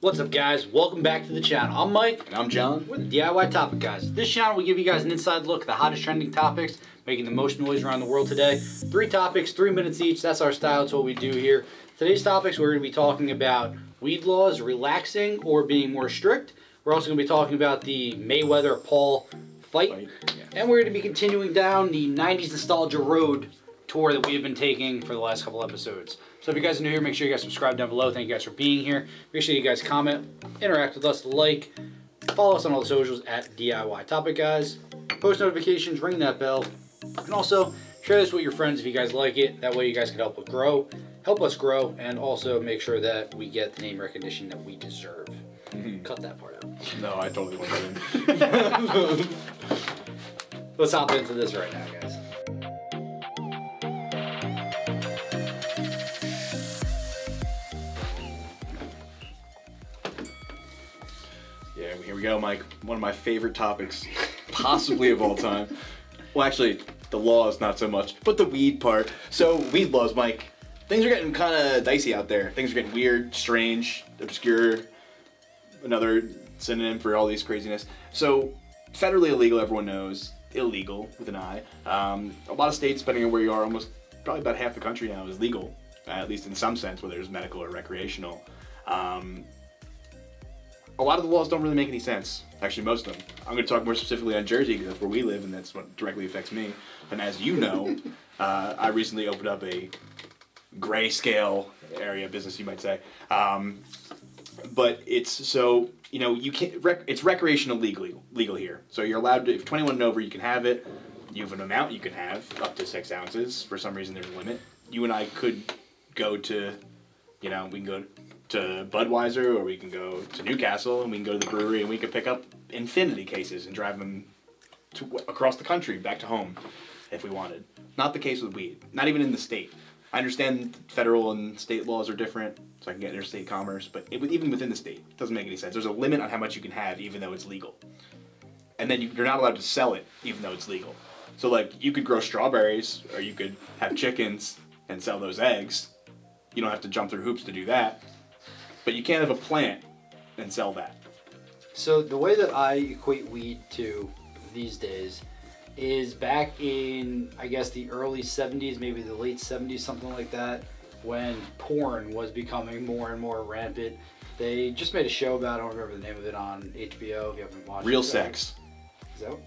What's up guys, welcome back to the channel. I'm Mike. And I'm John. We're the DIY Topic Guys. This channel will give you guys an inside look at the hottest trending topics, making the most noise around the world today. 3 topics, 3 minutes each, that's our style, that's what we do here. Today's topics, we're gonna be talking about weed laws, relaxing or being more strict. We're also gonna be talking about the Mayweather-Paul fight. Yeah. And we're gonna be continuing down the 90s nostalgia road tour that we've been taking for the last couple episodes. So if you guys are new here, make sure you guys subscribe down below. Thank you guys for being here. Make sure you guys comment, interact with us, like, follow us on all the socials at DIY Topic Guys. Post notifications, ring that bell. And also share this with your friends if you guys like it. That way you guys can help us grow, and also make sure that we get the name recognition that we deserve. Cut that part out. No, I totally want that in. Let's hop into this right now, guys. Here we go, Mike. One of my favorite topics, possibly of all time. Well, actually, the laws not so much, but the weed part. So, weed laws, Mike. Things are getting kind of dicey out there. Things are getting weird, strange, obscure. Another synonym for all these craziness. So, federally illegal, everyone knows. Illegal, with an I. A lot of states, depending on where you are, almost probably about half the country now is legal. At least in some sense, whether it's medical or recreational. A lot of the laws don't really make any sense. Actually, most of them. I'm going to talk more specifically on Jersey because that's where we live and that's what directly affects me. And as you know, I recently opened up a grayscale area business, you might say. But it's so, you know, you can't, it's recreational legal here. So you're allowed to, if 21 and over, you can have it. You have an amount you can have, up to 6 ounces. For some reason, there's a limit. You and I could go to, you know, we can go to Budweiser, or we can go to Newcastle, and we can go to the brewery, and we can pick up infinity cases and drive them across the country back to home if we wanted. Not the case with weed. Not even in the state. I understand federal and state laws are different, so I can get interstate commerce, but even within the state, it doesn't make any sense. There's a limit on how much you can have, even though it's legal. And then you're not allowed to sell it, even though it's legal. So, like, you could grow strawberries, or you could have chickens and sell those eggs. You don't have to jump through hoops to do that. But you can't have a plant and sell that. So the way that I equate weed to these days is back in, I guess, the early 70s, maybe the late 70s, something like that, when porn was becoming more and more rampant. They just made a show about, I don't remember the name of it, on HBO, if you haven't watched it. Real Sex. Is that what?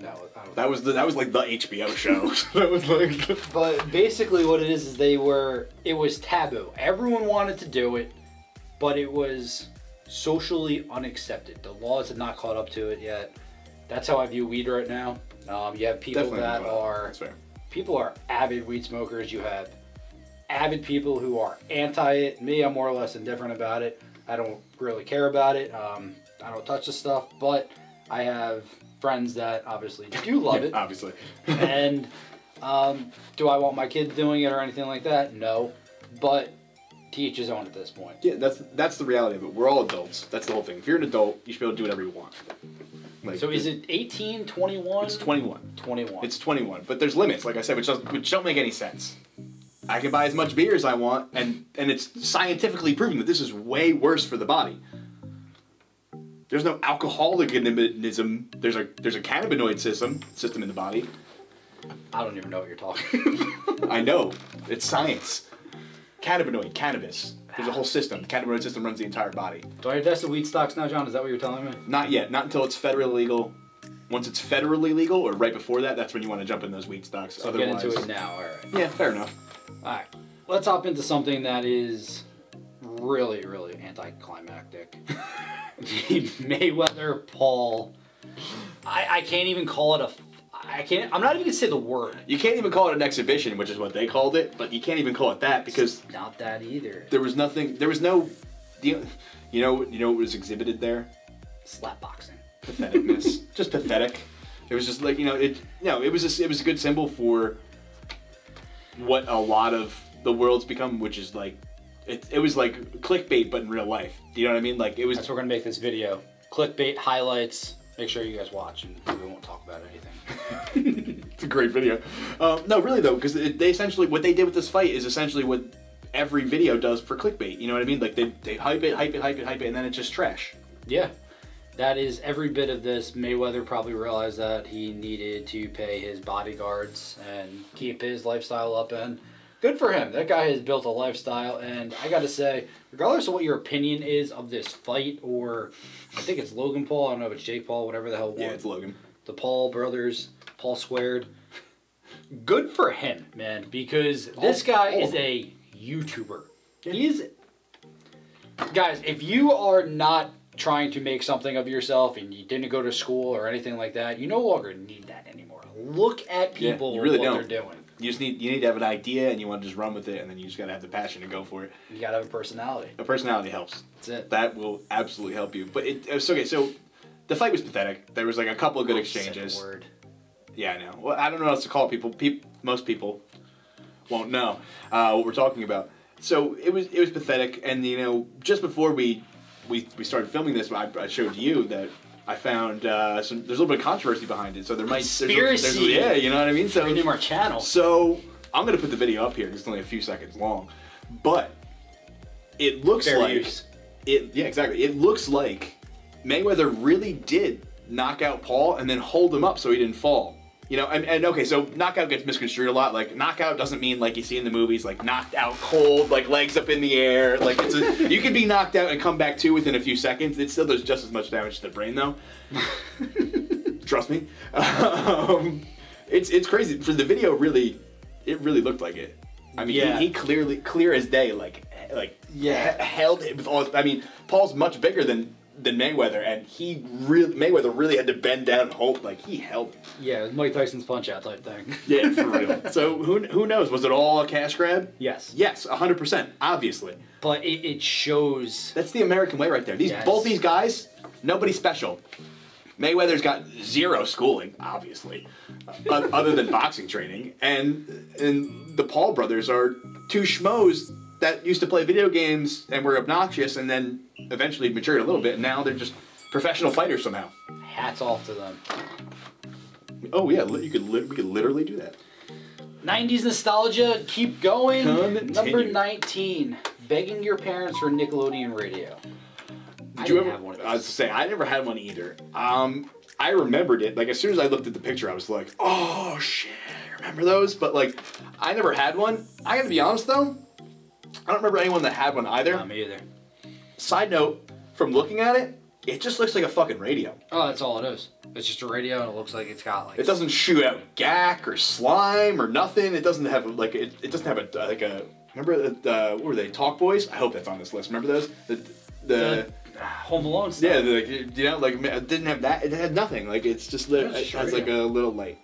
No, I don't know. That was like the HBO show. That was like. But basically what it is they were, it was taboo. Everyone wanted to do it, but it was socially unaccepted. The laws had not caught up to it yet. That's how I view weed right now. You have people people are avid weed smokers. You have avid people who are anti it. Me, I'm more or less indifferent about it. I don't really care about it. I don't touch the stuff, but I have friends that obviously do love it. Obviously. And do I want my kids doing it or anything like that? No, but to each his own at this point. Yeah, that's the reality of it. We're all adults. That's the whole thing. If you're an adult, you should be able to do whatever you want. Like, so is it 18, 21? It's 21. 21. It's 21, but there's limits, like I said, which don't make any sense. I can buy as much beer as I want, and it's scientifically proven that this is way worse for the body. There's no alcoholicism. There's a cannabinoid system in the body. I don't even know what you're talking about. I know. It's science. Cannabinoid, cannabis. There's a whole system. The cannabinoid system runs the entire body. Do I have to test the weed stocks now, John? Is that what you're telling me? Not yet. Not until it's federally legal. Once it's federally legal, or right before that, that's when you want to jump in those weed stocks. So otherwise, get into it now. All right. Yeah, fair enough. All right. Let's hop into something that is really, really anticlimactic. The Mayweather-Paul. I can't even call it a... I'm not even gonna say the word. You can't even call it an exhibition, which is what they called it, but you can't even call it that because it's not that either. There was nothing. There was no. You know what was exhibited there? Slap boxing. Patheticness. Just pathetic. It was just like, you know, it was a good symbol for what a lot of the world's become, which is like it was like clickbait, but in real life. Do you know what I mean? Like it was. That's what we're gonna make this video. Clickbait highlights. Make sure you guys watch, and we won't talk about anything. It's a great video. No, really though, because they essentially what they did with this fight is essentially what every video does for clickbait. You know what I mean? Like they hype it, and then it's just trash. Yeah. That is every bit of this. Mayweather probably realized that he needed to pay his bodyguards and keep his lifestyle up, and good for him. That guy has built a lifestyle, and I gotta say, regardless of what your opinion is of this fight, or I think it's Logan Paul, I don't know if it's Jake Paul, whatever the hell it was. Yeah, it's Logan. The Paul brothers, Paul squared. Good for him, man, because this guy is a YouTuber. He's, guys, if you are not trying to make something of yourself and you didn't go to school or anything like that, you no longer need that anymore. Look at people, you really what they're doing. You need to have an idea and you want to just run with it, and then you just got to have the passion to go for it. You got to have a personality. A personality helps. That's it. That will absolutely help you. But it was okay, so the fight was pathetic. There was like a couple of good exchanges. Sick word. Yeah, I know. Well, I don't know what else to call people. Most people won't know what we're talking about. So it was pathetic, and you know, just before we started filming this, I showed you that I found there's a little bit of controversy behind it. So there might conspiracy. Yeah, you know what I mean. So name our channel. So I'm gonna put the video up here because it's only a few seconds long, but it looks yeah, exactly. It looks like Mayweather really did knock out Paul and then hold him up so he didn't fall. You know, and okay, so knockout gets misconstrued a lot. Like, knockout doesn't mean like you see in the movies, like knocked out cold, like legs up in the air. Like, it's a, you could be knocked out and come back to within a few seconds. It still does just as much damage to the brain, though. Trust me. It's crazy. For the video, really, it really looked like it. I mean, yeah. he clearly, clear as day, like yeah, held it with all. I mean, Paul's much bigger than Mayweather, and Mayweather really had to bend down and hold, like he held. Yeah, it was Mike Tyson's Punch Out type thing. Yeah, for real. So who knows? Was it all a cash grab? Yes. Yes, 100%, obviously. But it shows. That's the American way right there. These both these guys, nobody special. Mayweather's got zero schooling, obviously, other than boxing training, and the Paul brothers are two schmoes that used to play video games and were obnoxious, and then eventually matured a little bit, and now they're just professional fighters somehow. Hats off to them. Oh yeah, we could literally do that. 90s nostalgia, keep going. Continue. Number 19, begging your parents for Nickelodeon radio. Did you ever have one of those? I was to say, I never had one either. I remembered it, like as soon as I looked at the picture, I was like, oh shit, I remember those, but like, I never had one. I gotta be honest though, I don't remember anyone that had one either. Not me either. Side note, from looking at it, it just looks like a fucking radio. Oh, that's all it is. It's just a radio, and it looks like it's got like. It doesn't shoot out gack or slime or nothing. It doesn't have like it doesn't have a like a. Remember that? What were they? Talk Boys. I hope that's on this list. Remember those? The Home Alone stuff. Yeah, you know, like it didn't have that. It had nothing. Like it's just it has like a little light.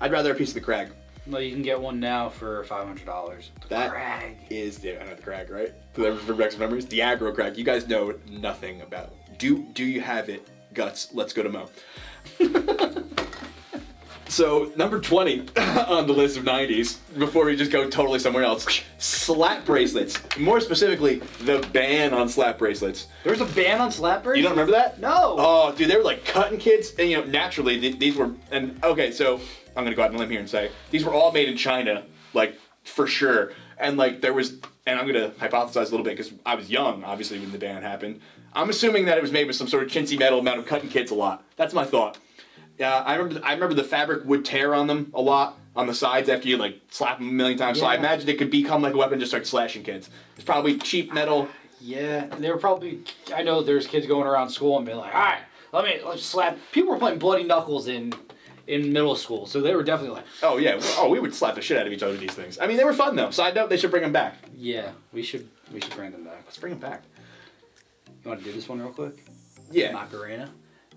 I'd rather a piece of the crag. Well, you can get one now for $500. That Crag is the Crag, right? For Rex memories, the Aggro Crag. You guys know nothing about. Do you have it, guts? Let's go to Mo. So number 20 on the list of 90s. Before we just go totally somewhere else, slap bracelets. More specifically, the ban on slap bracelets. There was a ban on slap bracelets. You don't remember that? No. Oh, dude, they were like cutting kids, and you know, naturally these were. And okay, so. I'm gonna go out on a limb here and say these were all made in China, like for sure. And like there was, and I'm gonna hypothesize a little bit because I was young, obviously, when the ban happened. I'm assuming that it was made with some sort of chintzy metal amount of cutting kids a lot. That's my thought. I remember the fabric would tear on them a lot on the sides after you like slap them a million times. Yeah. So I imagine it could become like a weapon, just start slashing kids. It's probably cheap metal. Yeah, they were probably. I know there's kids going around school and being like, all right, let's slap. People were playing bloody knuckles in middle school, so they were definitely like... Oh, yeah. Oh, we would slap the shit out of each other with these things. I mean, they were fun, though. Side note, they should bring them back. Yeah, we should bring them back. Let's bring them back. You want to do this one real quick? Yeah. Macarena.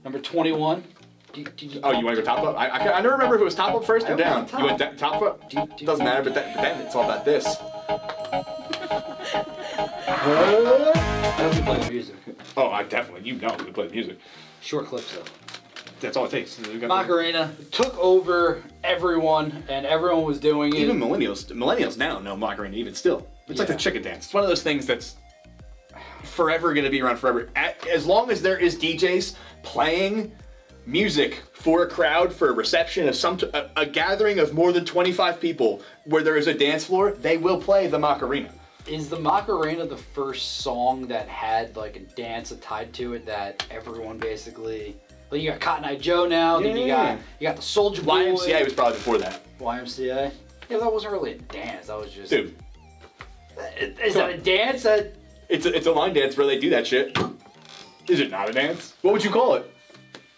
Number 21. Oh, you want to go top up? I never remember if it was top up first or down. You went top up? Doesn't matter, but then it's all about this. I hope you play the music. Oh, I definitely... You know we play the music. Short clips, though. That's all it takes. Macarena took over everyone, and everyone was doing it. Even millennials. Millennials now know Macarena, even still. It's like the chicken dance. It's one of those things that's forever going to be around forever. As long as there is DJs playing music for a crowd, for a reception, of a gathering of more than 25 people where there is a dance floor, they will play the Macarena. Is the Macarena the first song that had like a dance tied to it that everyone basically, like you got Cotton Eye Joe now, then you got the Soulja Boy. YMCA was probably before that. YMCA? Yeah, that wasn't really a dance, that was just... Dude. Is that a dance? That... It's a line dance where they do that shit. Is it not a dance? What would you call it?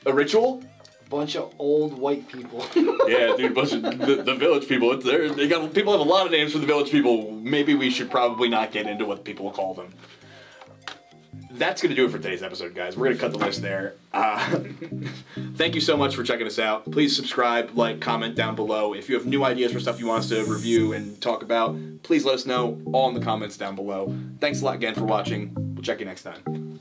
A ritual? A bunch of old white people. Yeah, dude, bunch of the village people. It's there. They got people have a lot of names for the village people. Maybe we should probably not get into what people call them. That's gonna do it for today's episode, guys. We're gonna cut the list there. Thank you so much for checking us out. Please subscribe, like, comment down below. If you have new ideas for stuff you want us to review and talk about, please let us know all in the comments down below. Thanks a lot again for watching. We'll check you next time.